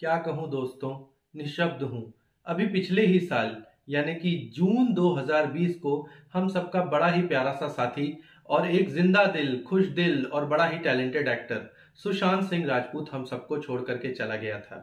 क्या कहूं दोस्तों, निशब्द हूं। अभी पिछले ही साल यानी कि जून 2020 को हम सबका बड़ा ही प्यारा सा साथी और एक जिंदा दिल, खुश दिल और बड़ा ही टैलेंटेड एक्टर सुशांत सिंह राजपूत हम सबको छोड़ करके चला गया था।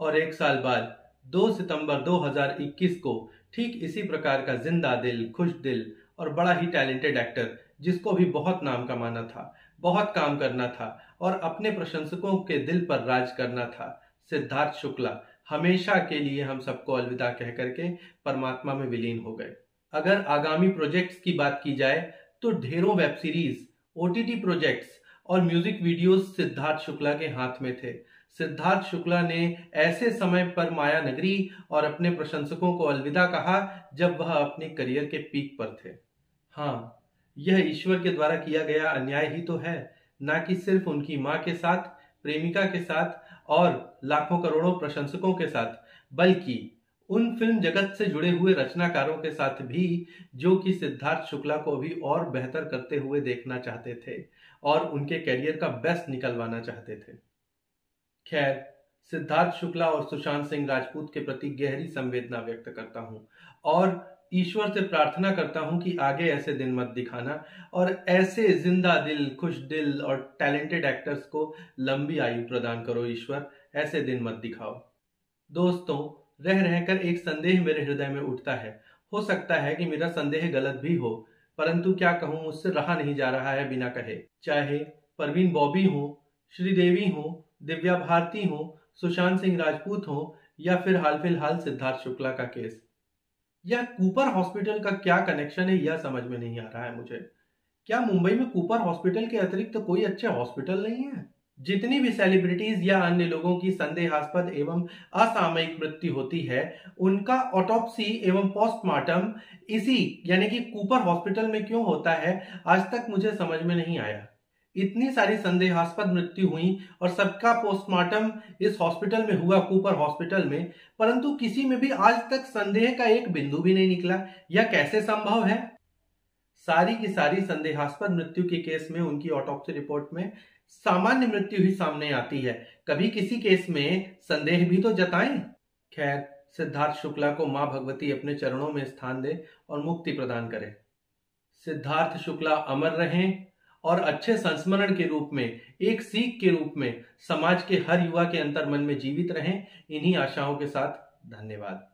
और एक साल बाद 2 सितंबर 2021 को ठीक इसी प्रकार का जिंदा दिल, खुश दिल और बड़ा ही टैलेंटेड एक्टर, जिसको भी बहुत नाम कमाना था, बहुत काम करना था और अपने प्रशंसकों के दिल पर राज करना था, सिद्धार्थ शुक्ला हमेशा के लिए हम सबको अलविदा कह करके परमात्मा में विलीन हो गए। अगर आगामी प्रोजेक्ट्स की बात की जाए तो ढेरों वेब सीरीज, ओटीटी प्रोजेक्ट्स और म्यूजिक वीडियोस सिद्धार्थ शुक्ला के हाथ में थे। सिद्धार्थ शुक्ला ने ऐसे समय पर माया नगरी और अपने प्रशंसकों को अलविदा कहा जब वह अपने करियर के पीक पर थे। हाँ, यह ईश्वर के द्वारा किया गया अन्याय ही तो है ना, कि सिर्फ उनकी माँ के साथ, प्रेमिका के साथ और लाखों करोड़ों प्रशंसकों के साथ, बल्कि उन फिल्म जगत से जुड़े हुए रचनाकारों के साथ भी जो कि सिद्धार्थ शुक्ला को भी और बेहतर करते हुए देखना चाहते थे और उनके कैरियर का बेस्ट निकलवाना चाहते थे। खैर, सिद्धार्थ शुक्ला और सुशांत सिंह राजपूत के प्रति गहरी संवेदना व्यक्त करता हूँ और ईश्वर से प्रार्थना करता हूं कि आगे ऐसे दिन मत दिखाना और ऐसे जिंदा दिल, खुश दिल और टैलेंटेड एक्टर्स को लंबी आयु प्रदान करो ईश्वर, ऐसे दिन मत दिखाओ। दोस्तों, रह रहकर एक संदेह मेरे हृदय में उठता है। हो सकता है कि मेरा संदेह गलत भी हो, परंतु क्या कहूं, मुझसे रहा नहीं जा रहा है बिना कहे। चाहे परवीन बॉबी हो, श्रीदेवी हो, दिव्या भारती हो, सुशांत सिंह राजपूत हो या फिर हाल-फिलहाल सिद्धार्थ शुक्ला का केस, यह कूपर हॉस्पिटल का क्या कनेक्शन है यह समझ में नहीं आ रहा है मुझे। क्या मुंबई में कूपर हॉस्पिटल के अतिरिक्त तो कोई अच्छे हॉस्पिटल नहीं है? जितनी भी सेलिब्रिटीज या अन्य लोगों की संदेहास्पद एवं असामयिक मृत्यु होती है, उनका ऑटोप्सी एवं पोस्टमार्टम इसी यानी कि कूपर हॉस्पिटल में क्यों होता है, आज तक मुझे समझ में नहीं आया। इतनी सारी संदेहास्पद मृत्यु हुई और सबका पोस्टमार्टम इस हॉस्पिटल में हुआ, कूपर हॉस्पिटल में, परंतु किसी में भी आज तक संदेह का एक बिंदु भी नहीं निकला। यह कैसे संभव है? सारी की सारी संदेहास्पद मृत्यु के केस में उनकी ऑटोप्सी रिपोर्ट में सामान्य मृत्यु ही सामने आती है, कभी किसी केस में संदेह भी तो जताएं। खैर, सिद्धार्थ शुक्ला को माँ भगवती अपने चरणों में स्थान दे और मुक्ति प्रदान करे। सिद्धार्थ शुक्ला अमर रहे और अच्छे संस्मरण के रूप में, एक सीख के रूप में समाज के हर युवा के अंतर्मन में जीवित रहें। इन्हीं आशाओं के साथ धन्यवाद।